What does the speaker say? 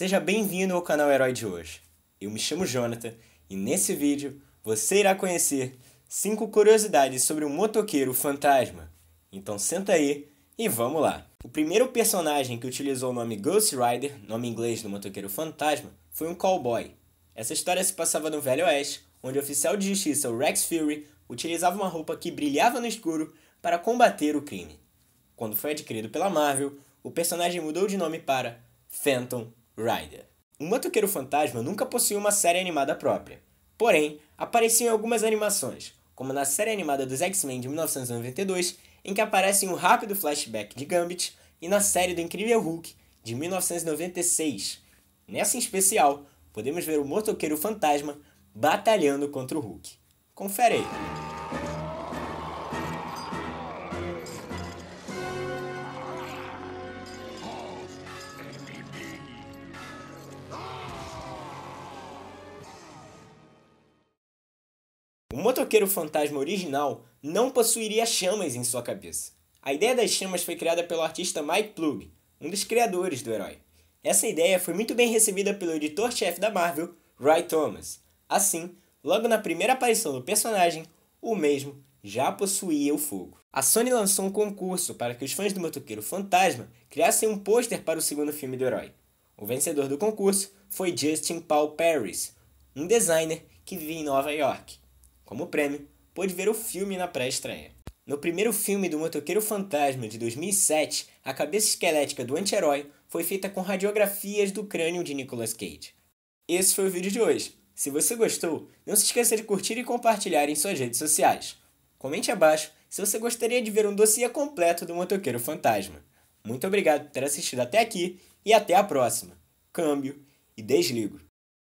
Seja bem-vindo ao canal Herói de hoje. Eu me chamo Jonathan e nesse vídeo você irá conhecer 5 curiosidades sobre o Motoqueiro Fantasma. Então senta aí e vamos lá. O primeiro personagem que utilizou o nome Ghost Rider, nome inglês do Motoqueiro Fantasma, foi um cowboy. Essa história se passava no Velho Oeste, onde o oficial de justiça, o Rex Fury, utilizava uma roupa que brilhava no escuro para combater o crime. Quando foi adquirido pela Marvel, o personagem mudou de nome para Phantom Rider. O Motoqueiro Fantasma nunca possuiu uma série animada própria, porém, apareceu em algumas animações, como na série animada dos X-Men de 1992, em que aparece um rápido flashback de Gambit, e na série do Incrível Hulk de 1996. Nessa em especial, podemos ver o Motoqueiro Fantasma batalhando contra o Hulk. Confere aí! O Motoqueiro Fantasma original não possuiria chamas em sua cabeça. A ideia das chamas foi criada pelo artista Mike Ploog, um dos criadores do herói. Essa ideia foi muito bem recebida pelo editor-chefe da Marvel, Roy Thomas. Assim, logo na primeira aparição do personagem, o mesmo já possuía o fogo. A Sony lançou um concurso para que os fãs do Motoqueiro Fantasma criassem um pôster para o segundo filme do herói. O vencedor do concurso foi Justin Paul Parris, um designer que vivia em Nova York. Como prêmio, pôde ver o filme na pré-estreia. No primeiro filme do Motoqueiro Fantasma de 2007, a cabeça esquelética do anti-herói foi feita com radiografias do crânio de Nicolas Cage. Esse foi o vídeo de hoje. Se você gostou, não se esqueça de curtir e compartilhar em suas redes sociais. Comente abaixo se você gostaria de ver um dossiê completo do Motoqueiro Fantasma. Muito obrigado por ter assistido até aqui e até a próxima. Câmbio e desligo.